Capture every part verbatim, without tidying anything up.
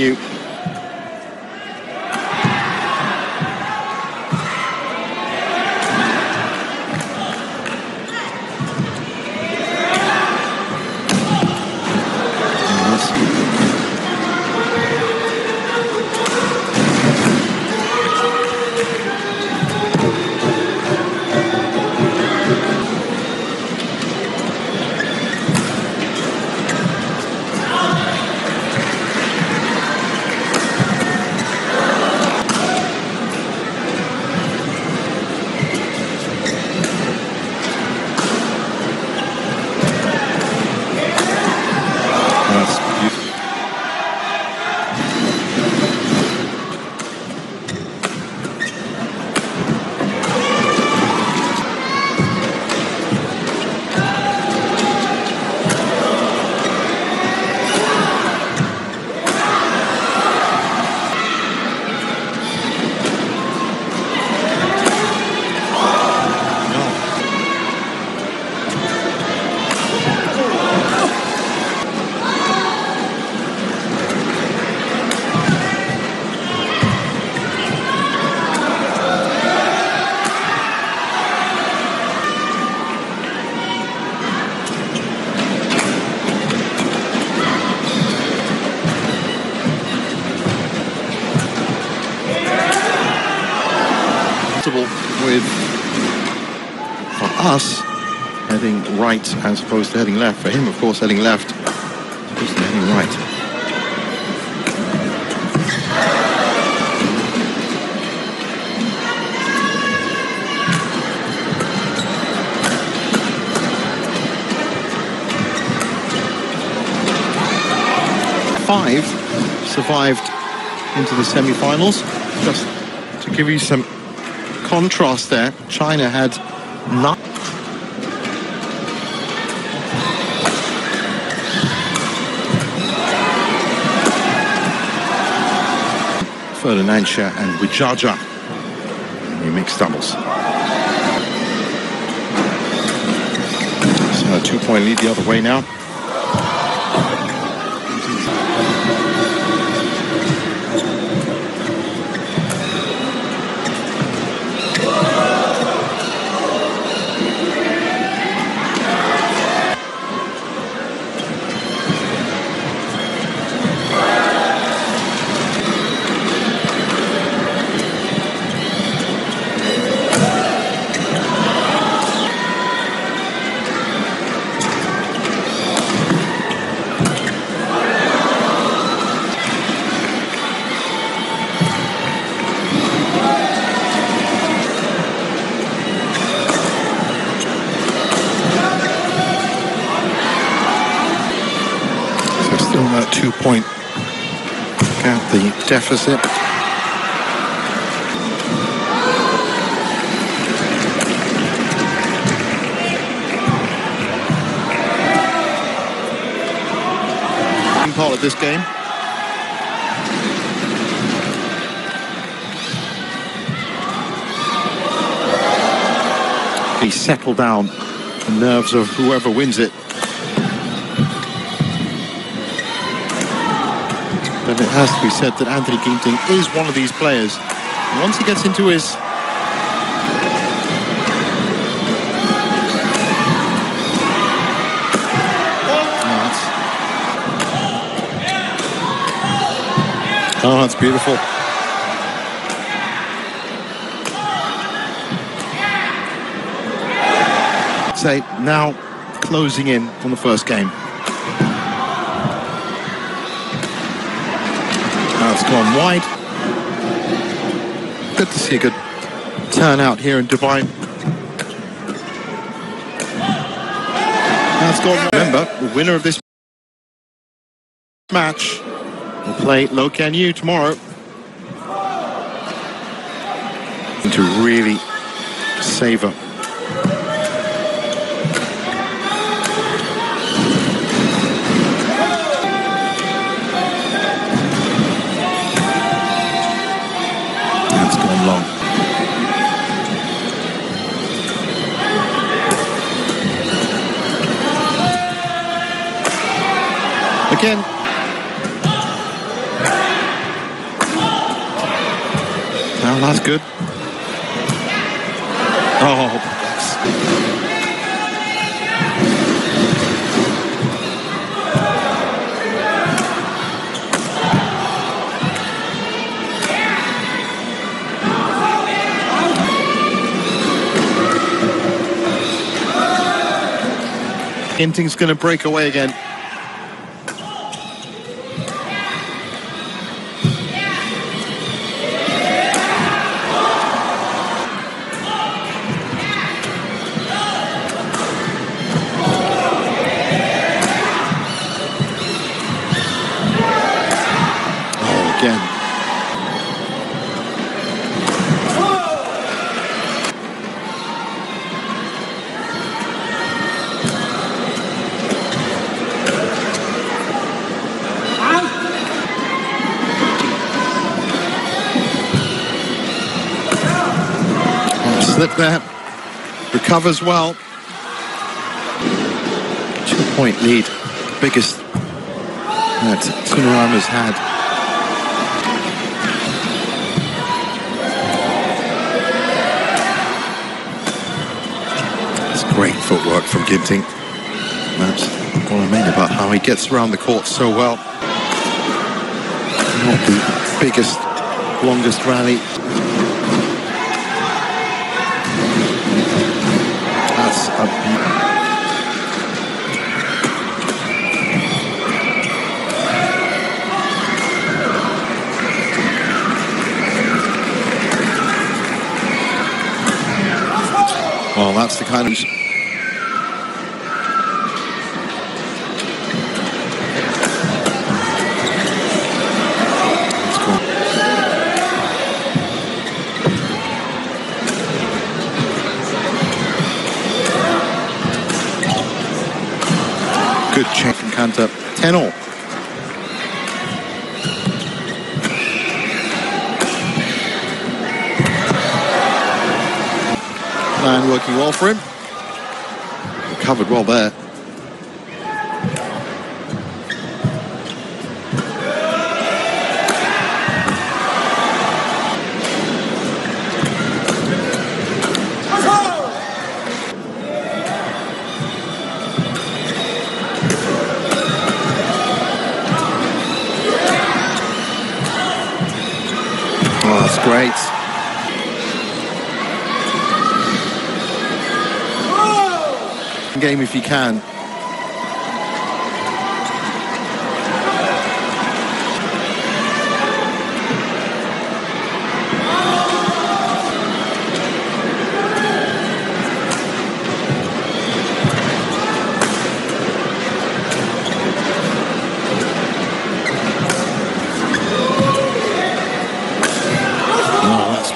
U. With, for us, heading right as opposed to heading left. For him, of course, heading left as opposed to heading right. Five survived into the semi-finals. Just to give you some contrast there, China had nine. Ferdinandsha and Wijaja in the mixed doubles. So a two-point lead the other way now. Two-point count the deficit. Part of this game. They settle down the nerves of whoever wins it. And it has to be said that Anthony Ginting is one of these players. Once he gets into his... Oh, that's, oh, that's beautiful. Say, now closing in on the first game. It's gone wide. Good to see a good turnout here in Dubai. Now it's gone. Remember, the winner of this match will play Lokan U tomorrow. And to really savor. Again. That's good. Oh. Ginting's going to break away again. Slip there, recovers well. Two point lead, the biggest that Tsuneyama's had. It's great footwork from Ginting. That's what I mean about how he gets around the court so well. Not the biggest, longest rally. That's a well, that's the kind of... Good check from Kanta. ten all. Plan working well for him. Recovered well there. Great. Oh! Game if you can.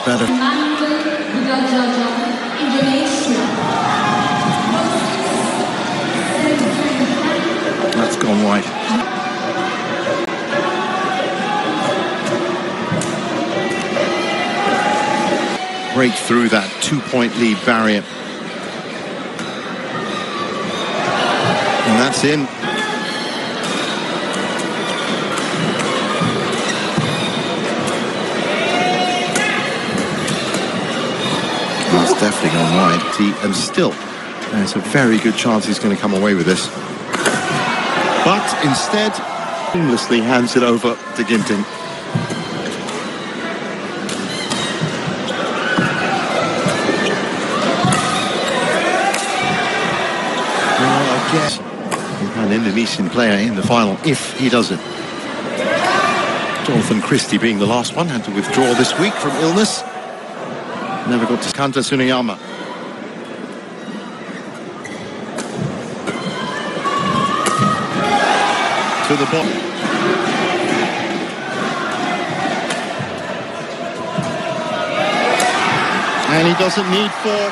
Better. That's gone wide. Break through that two-point lead barrier. And that's in. That's definitely gone wide, and still, there's a very good chance he's going to come away with this. But instead, seamlessly hands it over to Ginting. Well, I guess we've had an Indonesian player in the final if he doesn't. Dolphin Christie being the last one, had to withdraw this week from illness. Never got to Kanta Tsuneyama. To the bottom. And he doesn't need four.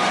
Yep.